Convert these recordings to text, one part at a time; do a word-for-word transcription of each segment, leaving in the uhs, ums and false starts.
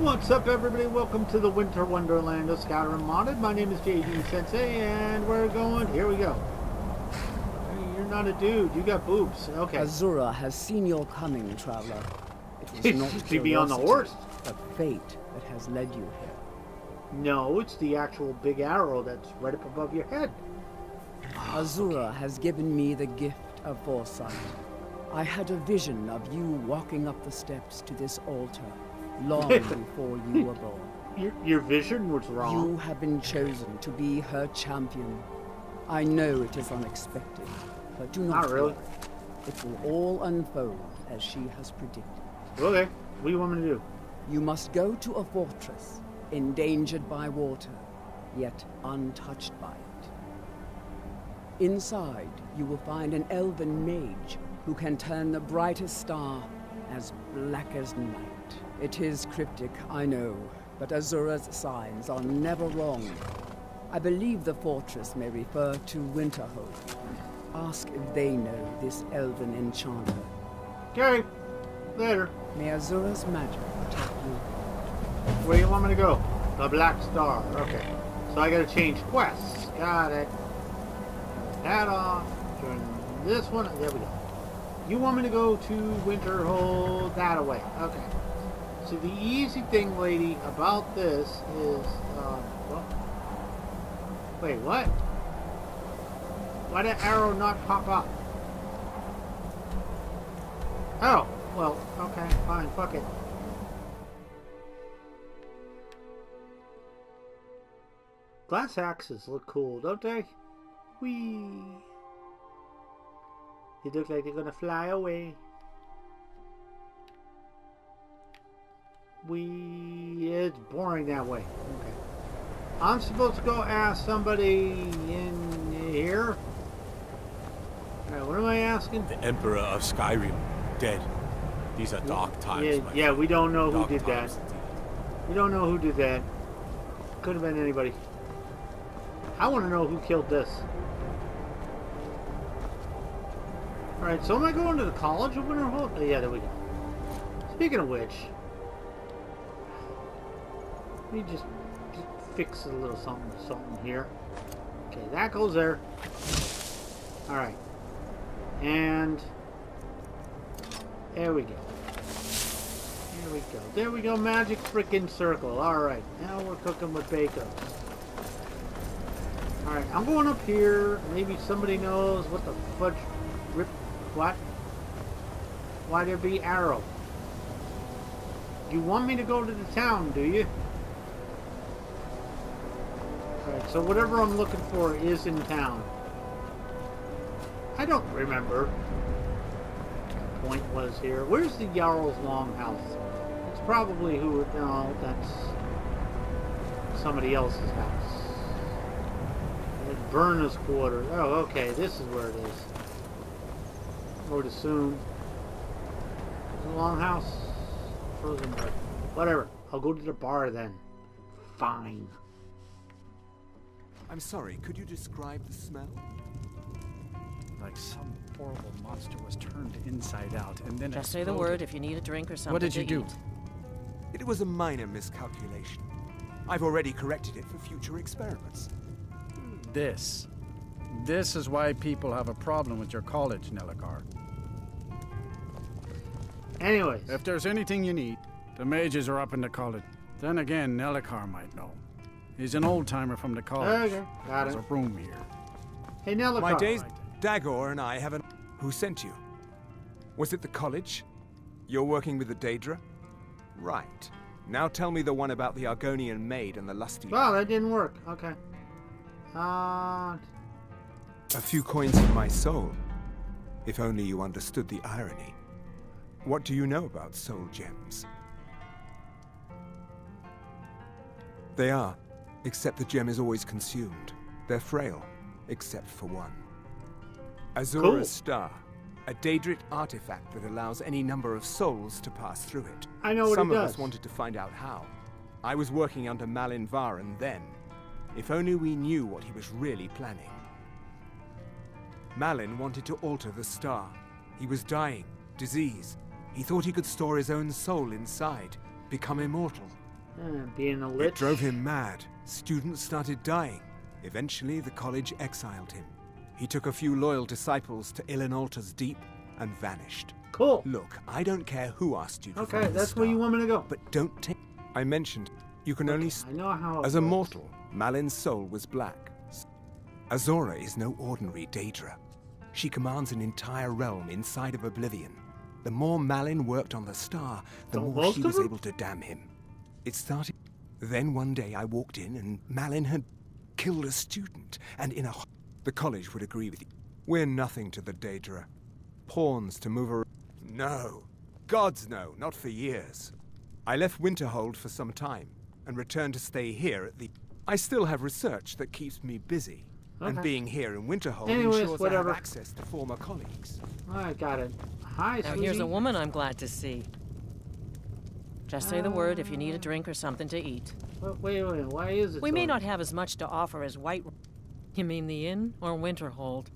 What's up, everybody? Welcome to the Winter Wonderland of Skyrim Modded. My name is J D Sensei, and we're going... Here we go. You're not a dude. You got boobs. Okay. Azura has seen your coming, traveler. It was not to be on the horse. A fate that has led you here. No, it's the actual big arrow that's right up above your head. Azura okay. has given me the gift of foresight. I had a vision of you walking up the steps to this altar. Long before you were born. Your, your vision was wrong. You have been chosen to be her champion. I know it is unexpected, but do not, not really. It will all unfold as she has predicted. Okay, what do you want me to do? You must go to a fortress, endangered by water, yet untouched by it. Inside, you will find an elven mage who can turn the brightest star as black as night. It is cryptic, I know, but Azura's signs are never wrong. I believe the fortress may refer to Winterhold. Ask if they know this elven enchanter. Okay, later. May Azura's magic protect you. Where do you want me to go? The Black Star, okay. So I gotta change quests, got it. That off, turn this one, there we go. You want me to go to Winterhold that way, okay. So the easy thing, lady, about this is, um, well, wait, what? Why did arrow not pop up? Oh, well, okay, fine, fuck it. Glass axes look cool, don't they? Whee! They look like they're gonna fly away. We... It's boring that way. Okay. I'm supposed to go ask somebody in here? Alright, what am I asking? The Emperor of Skyrim. Dead. These are dark times. Yeah, yeah friend. We don't know dark who did that. Indeed. We don't know who did that. Could have been anybody. I want to know who killed this. Alright, so am I going to the College of Winterhold? Oh, yeah, there we go. Speaking of which... Let me just, just fix a little something, something here. Okay, that goes there. Alright. And... There we go. There we go. There we go, magic frickin' circle. Alright, now we're cooking with bacon. Alright, I'm going up here. Maybe somebody knows what the fudge... Rip... What? Why there be arrow? You want me to go to the town, do you? Alright, so whatever I'm looking for is in town. I don't remember. The point was here. Where's the Jarl's Longhouse? It's probably who... No, that's... somebody else's house. Verna's quarters. Oh, okay. This is where it is. I would assume. The Longhouse? Frozen bird. Whatever. I'll go to the bar then. Fine. I'm sorry, could you describe the smell? Like some horrible monster was turned inside out and then just exploded. Say the word if you need a drink or something. What did you do? It was a minor miscalculation. I've already corrected it for future experiments. This. This is why people have a problem with your college, Nelacar. Anyways. If there's anything you need, the mages are up in the college. Then again, Nelacar might know. He's an old-timer from the college. Okay, got There's it. a room here. Hey, Nelacar. My days, Dagor and I have an... Who sent you? Was it the college? You're working with the Daedra? Right. Now tell me the one about the Argonian maid and the lusty... Well, that didn't work. Okay. Uh... A few coins in my soul. If only you understood the irony. What do you know about soul gems? They are. Except the gem is always consumed. They're frail, except for one. Azura's cool. Star, a Daedric artifact that allows any number of souls to pass through it. I know what Some it does. Some of us wanted to find out how. I was working under Malyn Varen then. If only we knew what he was really planning. Malyn wanted to alter the star. He was dying, disease. He thought he could store his own soul inside, become immortal. Uh, being a lich. It drove him mad. Students started dying. Eventually, the college exiled him. He took a few loyal disciples to Illanalta's deep and vanished. Cool. Look, I don't care who asked you to Okay, that's star, where you want me to go. But don't take... I mentioned, you can okay, only... I know how As a works. mortal, Malyn's soul was black. Azura is no ordinary Daedra. She commands an entire realm inside of Oblivion. The more Malyn worked on the star, the don't more she was him? able to damn him. It started... Then one day I walked in and Malyn had killed a student, and in a... The college would agree with you. We're nothing to the Daedra. Pawns to move around. No. Gods no, not for years. I left Winterhold for some time, and returned to stay here at the... I still have research that keeps me busy. Okay. And being here in Winterhold Anyways, ensures whatever. I have access to former colleagues. I got it. Hi, Now sweetie. Here's a woman I'm glad to see. Just say the word if you need a drink or something to eat. Wait, wait, wait. Why is it? We so may not have as much to offer as White... You mean the inn or Winterhold?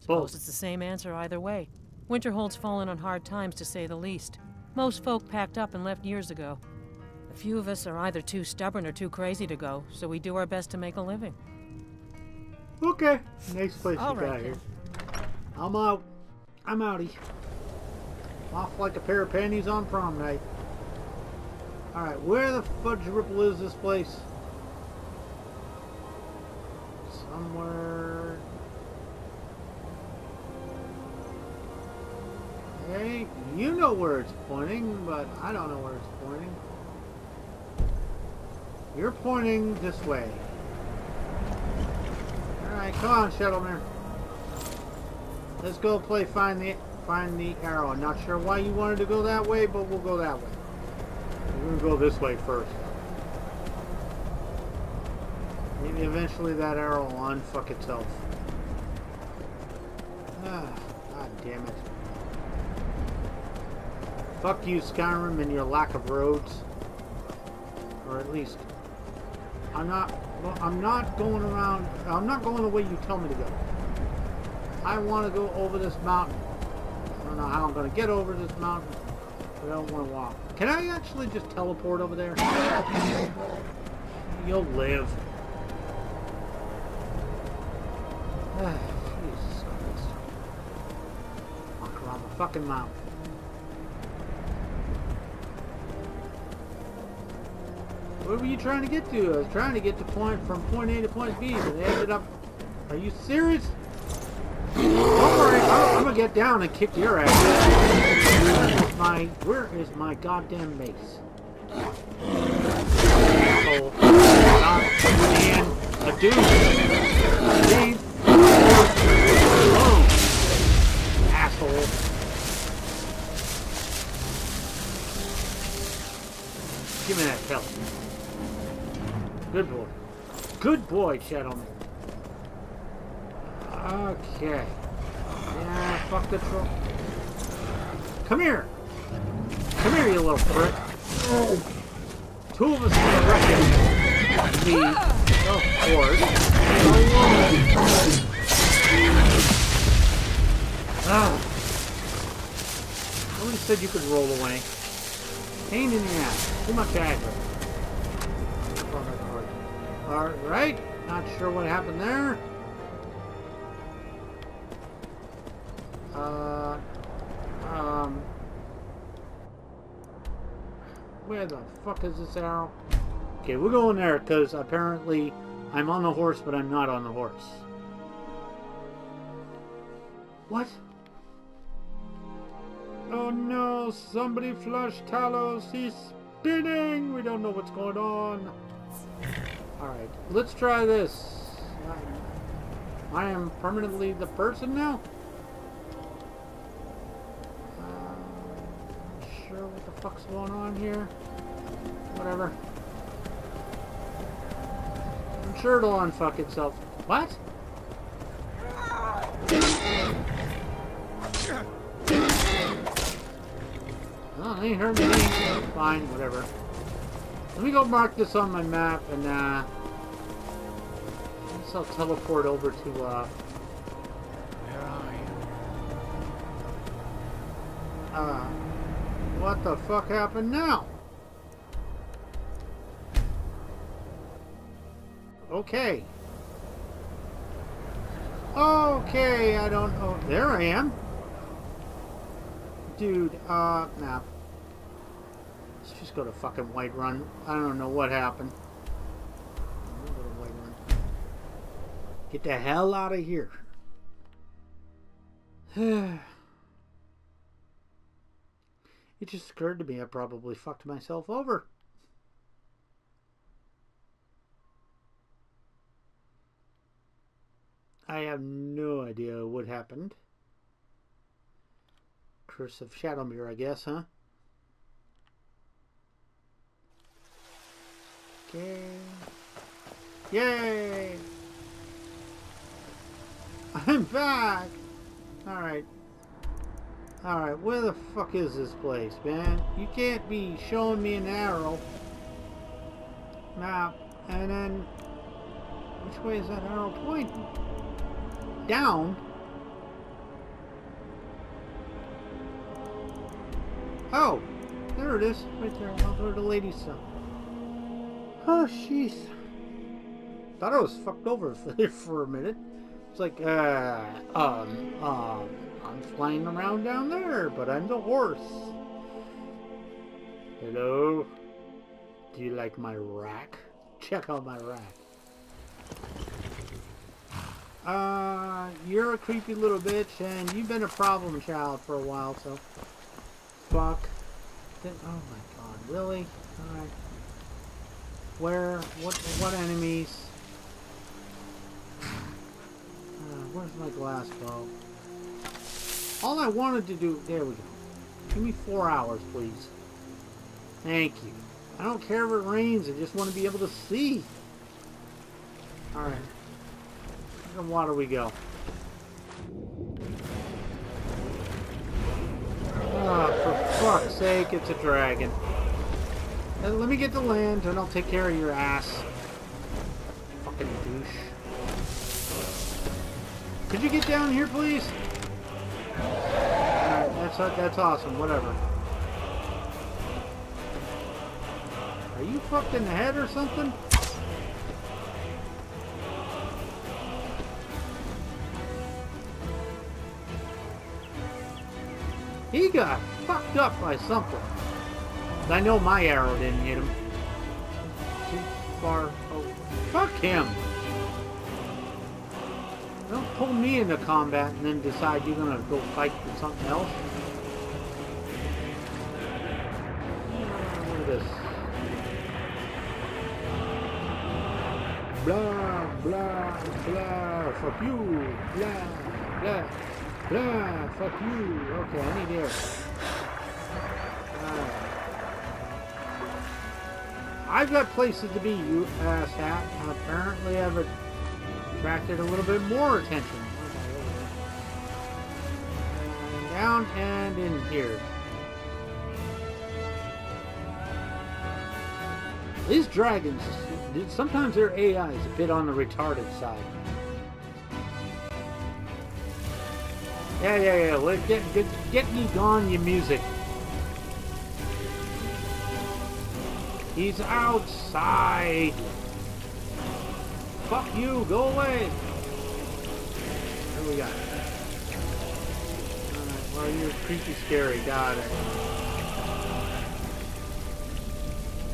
Suppose Both. It's the same answer either way. Winterhold's fallen on hard times, to say the least. Most folk packed up and left years ago. A few of us are either too stubborn or too crazy to go, so we do our best to make a living. Okay. Next place All you right, got here. I'm out. I'm outie. Off like a pair of panties on prom night. Alright, where the fudge ripple is this place? Somewhere... Hey, you know where it's pointing, but I don't know where it's pointing. You're pointing this way. Alright, come on, Shadowmere. Let's go play Find the Find the Arrow. I'm not sure why you wanted to go that way, but we'll go that way. We're going to go this way first. Maybe eventually that arrow will unfuck itself. Ah, God damn it. Fuck you, Skyrim, and your lack of roads. Or at least, I'm not, well, I'm not going around, I'm not going the way you tell me to go. I want to go over this mountain. I don't know how I'm going to get over this mountain. I don't want to walk. Can I actually just teleport over there? You'll live. Jesus Christ. Walk around the fucking mountain. Where were you trying to get to? I was trying to get to point from point A to point B, but they ended up... Are you serious? Don't worry, I'm, I'm gonna get down and kick your ass. My, where is my goddamn mace? Oh, God, man, a dude. A dude. Oh, asshole. Give me that pellet. Good boy. Good boy, gentlemen. Okay. Yeah, fuck the troll. Come here. Come here, you little prick. Oh. Two of us are gonna wreck it. Me, of course, and a woman. Ah. Nobody said you could roll away. Pain in the ass. Too much aggro. Alright. Not sure what happened there. Uh... Um... Where the fuck is this arrow? Okay, we're going there because apparently I'm on the horse, but I'm not on the horse. What? Oh no, somebody flushed Talos. He's spinning. We don't know what's going on. Alright, let's try this. I am permanently the person now? What the fuck's going on here? Whatever. I'm sure it'll unfuck itself. What? Oh, they heard me. Fine, whatever. Let me go mark this on my map and, uh... I guess I'll teleport over to, uh... Where are you? Uh... What the fuck happened now? Okay. Okay, I don't know. Oh, there I am. Dude, uh, nah. Let's just go to fucking Whiterun. I don't know what happened. We'll go to Whiterun. Get the hell out of here. It just occurred to me I probably fucked myself over. I have no idea what happened. Curse of Shadowmere, I guess, huh? Okay. Yay! I'm back! Alright. Alright, where the fuck is this place, man? You can't be showing me an arrow. Now, and then... which way is that arrow pointing? Down? Oh! There it is. Right there. I'll go to the lady's son. Oh, jeez. Thought I was fucked over for a minute. It's like, uh, um, um, I'm flying around down there, but I'm the horse. Hello? Do you like my rack? Check out my rack. Uh, you're a creepy little bitch, and you've been a problem child for a while, so... fuck. Didn't, oh my god, really? Alright. Where? What, what enemies? Uh, where's my glass bow? All I wanted to do... there we go. Give me four hours, please. Thank you. I don't care if it rains, I just want to be able to see. Alright. And water we go. Oh, for fuck's sake, it's a dragon. Now, let me get to land and I'll take care of your ass. Fucking douche. Could you get down here, please? Alright, that's, that's awesome, whatever. Are you fucked in the head or something? He got fucked up by something. I know my arrow didn't hit him. Too far. Oh, fuck him. Don't pull me into combat and then decide you're gonna go fight for something else. Look at this. Blah, blah, blah. Fuck you. Blah, blah. Blah, fuck you. Okay, I need air. Uh, I've got places to be, you ass hat. Apparently, I've attracted a little bit more attention. And down and in here. These dragons, sometimes their A I is a bit on the retarded side. Yeah, yeah, yeah. Get, get, get me gone, your music. He's outside. Fuck you. Go away. What do we got? Alright, well, you're creepy scary. Got it.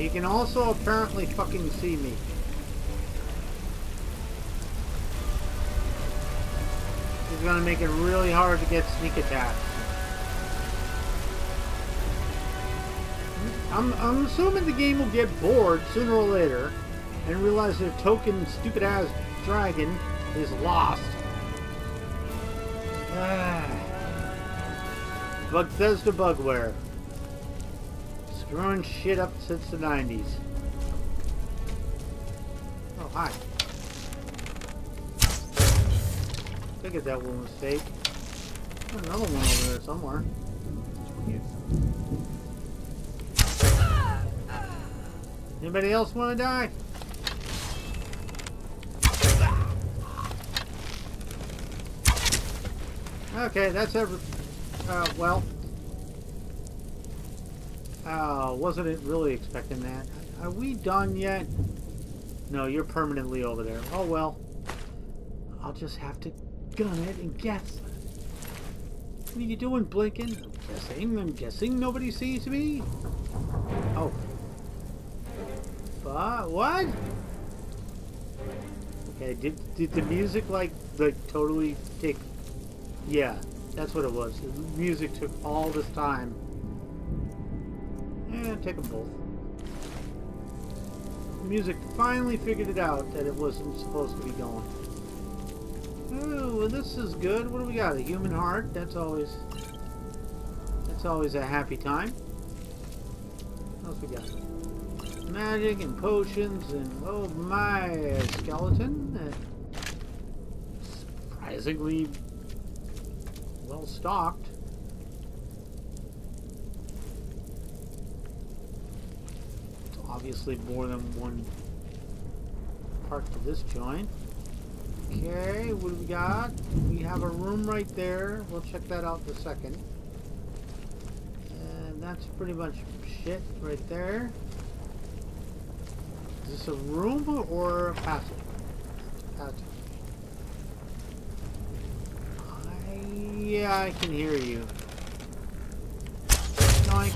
He can also apparently fucking see me. Gonna make it really hard to get sneak attacks. I'm, I'm assuming the game will get bored sooner or later and realize their token stupid ass dragon is lost. Ah. Bugthesda bugware. Screwing shit up since the nineties. Oh, hi. Look at that one mistake. There's another one over there somewhere. Anybody else want to die? Okay, that's every... Uh, well... Uh, wasn't it really expecting that? Are we done yet? No, you're permanently over there. Oh well. I'll just have to gun it and guess. What are you doing, blinking? I'm guessing. I'm guessing nobody sees me. Oh. Uh, what? Okay, did, did the music like, like totally take... Yeah, that's what it was. The music took all this time. Eh, take them both. The music finally figured it out that it wasn't supposed to be going. Ooh, well this is good. What do we got? A human heart? That's always... That's always a happy time. What else we got? Magic and potions and oh my, a skeleton uh, surprisingly well stocked. It's obviously more than one part to this joint. Okay, what do we got? We have a room right there. We'll check that out in a second. And that's pretty much shit right there. Is this a room or a passage? Passage. I, yeah, I can hear you. No, I,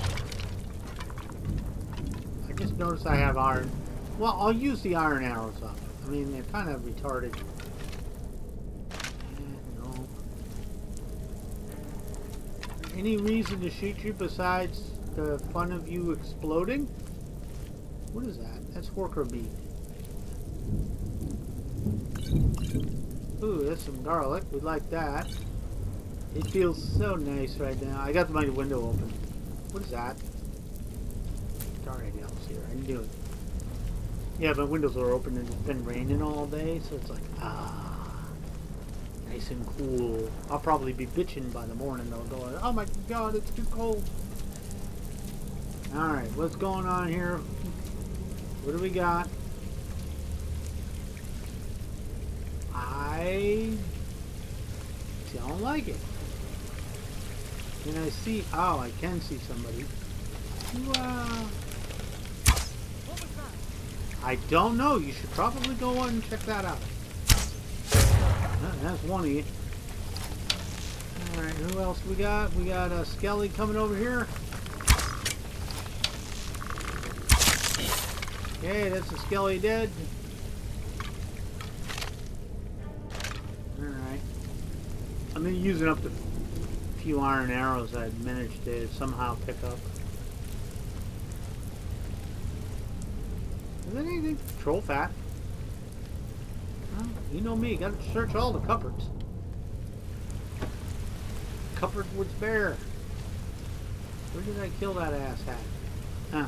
I just noticed I have iron. Well, I'll use the iron arrows up. I mean, they're kind of retarded. No. Any reason to shoot you besides the fun of you exploding? What is that? That's worker bee. Ooh, that's some garlic. We like that. It feels so nice right now. I got my window open. What is that? Darn it, I was here. I knew it. Yeah, my windows are open and it's been raining all day, so it's like, ah, nice and cool. I'll probably be bitching by the morning though, going, oh my god, it's too cold. Alright, what's going on here? What do we got? I don't like it. Can I see? Oh, I can see somebody. Wow. What was that? I don't know. You should probably go on and check that out. That's one of you. All right. Who else we got? We got a Skelly coming over here. Okay, that's the Skelly dead. Alright. I've been using up the few iron arrows I had managed to somehow pick up. Is there anything? Troll fat. Well, you know me, gotta search all the cupboards. Cupboard was bare. Where did I kill that asshat? Huh.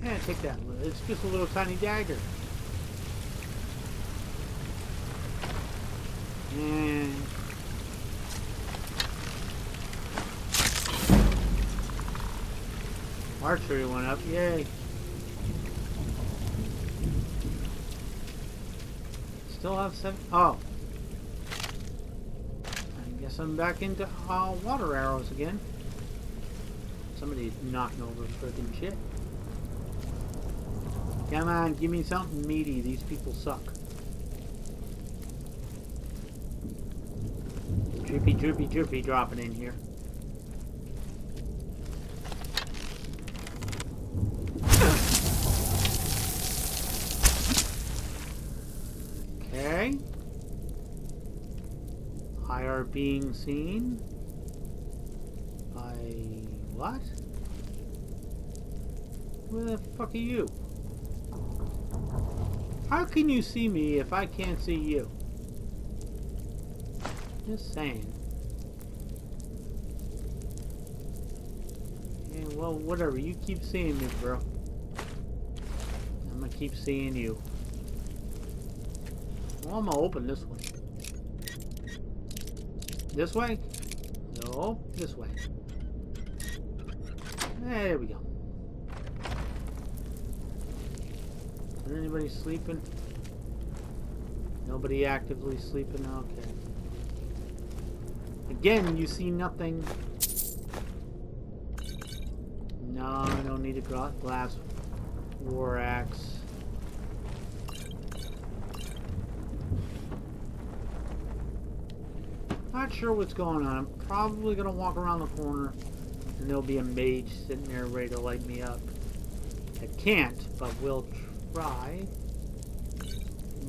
Yeah, take that. It's just a little tiny dagger. And archery went up. Yay. Still have seven. Oh. I guess I'm back into uh, water arrows again. Somebody's knocking over freaking shit. Come on, give me something meaty. These people suck. Drippy, drippy, drippy dropping in here. Okay. I are being seen by what? Where the fuck are you? How can you see me if I can't see you? Just saying. Yeah, well, whatever. You keep seeing me, bro. I'm gonna keep seeing you. Well, I'm gonna open this one. This way? No, this way. There we go. Is anybody sleeping? Nobody actively sleeping? Okay. Again, you see nothing. No, I don't need a glass. war axe. Not sure what's going on. I'm probably gonna walk around the corner and there'll be a mage sitting there ready to light me up. I can't, but we'll try.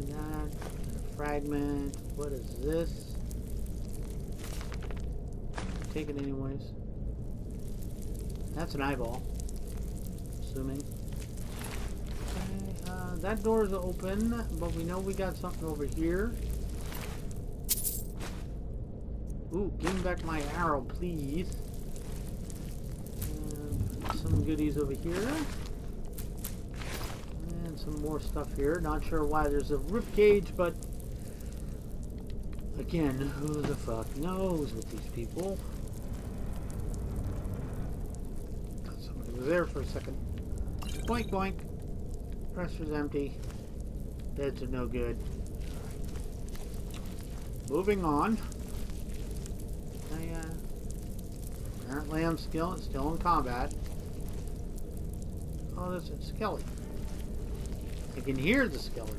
Not a fragment. What is this? Take it anyways. That's an eyeball. Assuming. Okay, uh, that door is open, but we know we got something over here. Ooh, give me back my arrow, please. And some goodies over here. And some more stuff here. Not sure why there's a ribcage, but... Again, who the fuck knows with these people? Somebody was there for a second. Boink, boink. Pressure's empty. Beds are no good. Moving on. I, uh, apparently I'm still, still in combat. Oh, there's a skelly. I can hear the skelly.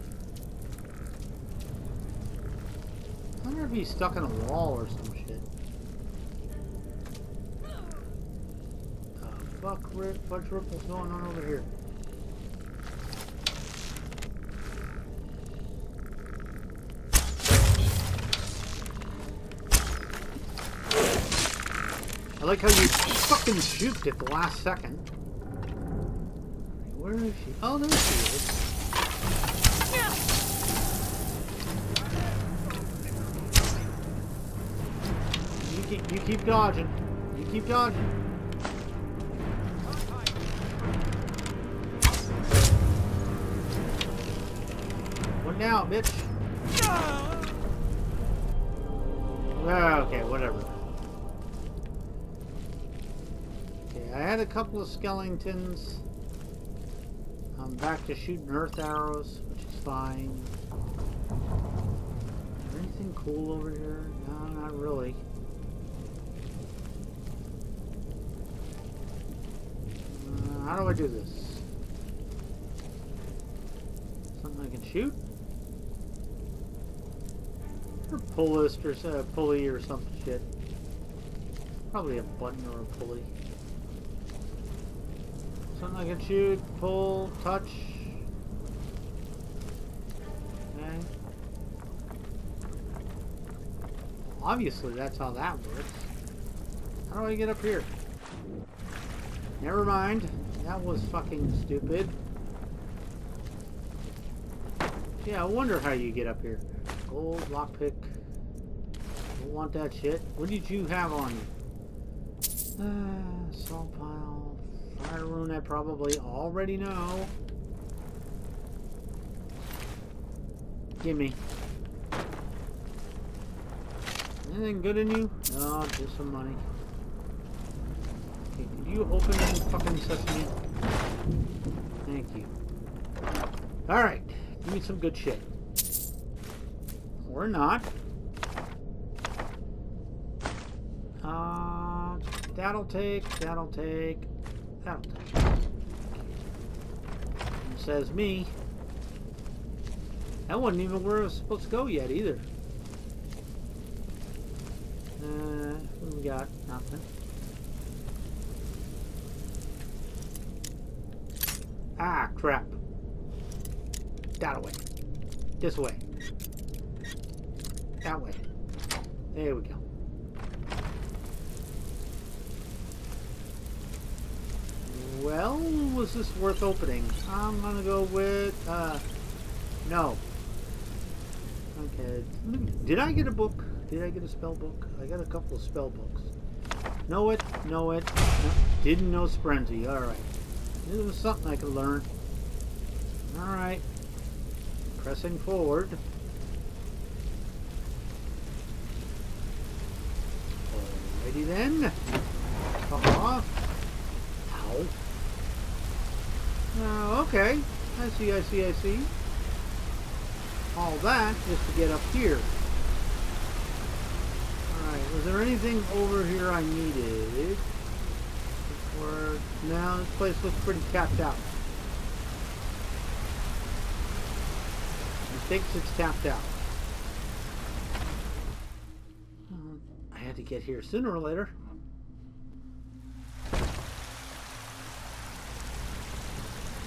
I wonder if he's stuck in a wall or some shit. The uh, fuck rip, fudge ripple's going on over here? I like how you fucking juked at the last second. Where is she? Oh, there she is. You keep, you keep dodging. You keep dodging. One down, bitch. Okay, whatever. I had a couple of skeletons. I'm back to shooting earth arrows, which is fine. Is there anything cool over here? No, not really. Uh, how do I do this? Something I can shoot? Or pull this or uh, pulley or some shit. Probably a button or a pulley. Something I can shoot, pull, touch. Okay. Obviously, that's how that works. How do I get up here? Never mind. That was fucking stupid. Yeah, I wonder how you get up here. Gold lockpick. Don't want that shit. What did you have on you? Uh, salt pile. Whiterun, I probably already know. Gimme. Anything good in you? Oh, just some money. Okay, could you open that fucking sesame? Thank you. Alright, give me some good shit. Or not. Uh, that'll take, that'll take. Out. It says me. That wasn't even where I was supposed to go yet either. Uh, we got nothing. Ah, crap. That way. This way. That way. There we go. Well, was this worth opening? I'm gonna go with, uh, no. Okay, did I get a book? Did I get a spell book? I got a couple of spell books. Know it, know it, no, didn't know Sprenzy, alright. It was something I could learn. Alright. Pressing forward. Alrighty then. Fuck off. Ow. Uh, okay, I see, I see, I see. All that just to get up here. Alright, was there anything over here I needed? Or, no, this place looks pretty capped out. thinks it's tapped out. Um, I had to get here sooner or later.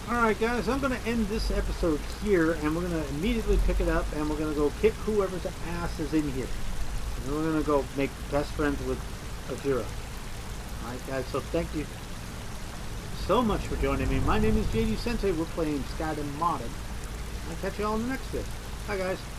Alright guys, I'm going to end this episode here, and we're going to immediately pick it up, and we're going to go kick whoever's ass is in here. And we're going to go make best friends with Azura. Alright guys, so thank you so much for joining me. My name is J D Sensei. We're playing Skyrim Modded. I'll catch you all in the next video. Bye guys.